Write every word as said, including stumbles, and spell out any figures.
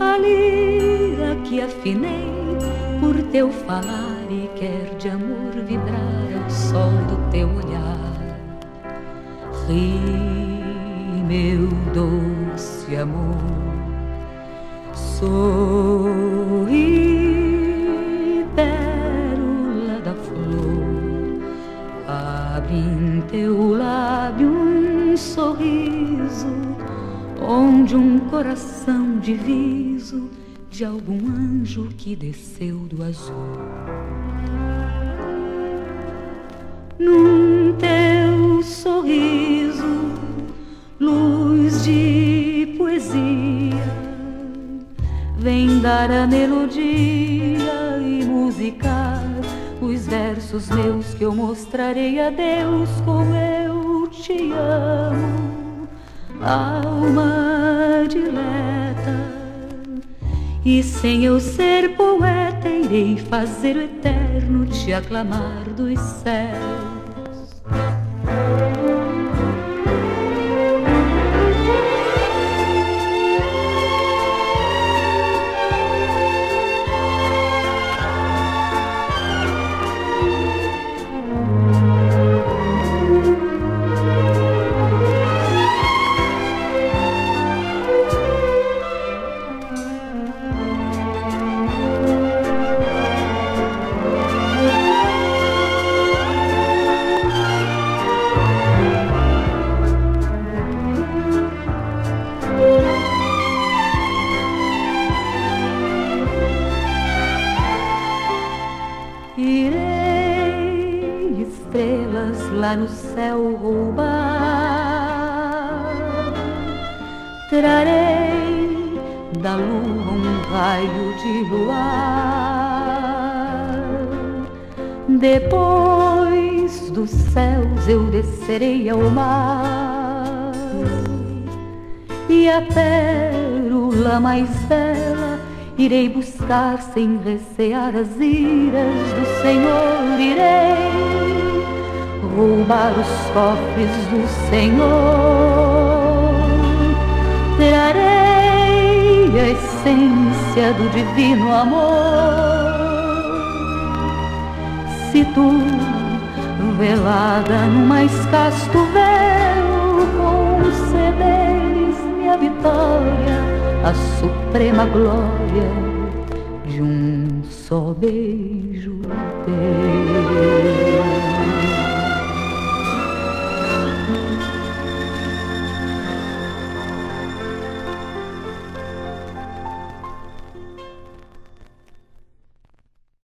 a lira que afinei por teu falar, e quer de amor vibrar ao sol do teu olhar. Ri, meu doce amor, sorri, pérola da flor, abre em teu lábio um sorriso, onde um coração diviso de algum anjo que desceu do azul. Num teu sorriso, luz de poesia, vem dar a melodia e musicar os versos meus que eu mostrarei a Deus como eu te amo, alma dileta. E sem eu ser poeta, irei fazer o eterno te aclamar dos céus. Lá no céu roubar, trarei da lua um raio de luar. Depois dos céus eu descerei ao mar, e a pérola mais bela irei buscar sem recear as iras do Senhor. Irei roubar os cofres do Senhor, trarei a essência do divino amor. Se tu, velada no mais casto véu, concederes-me a vitória, a suprema glória de um só beijo teu.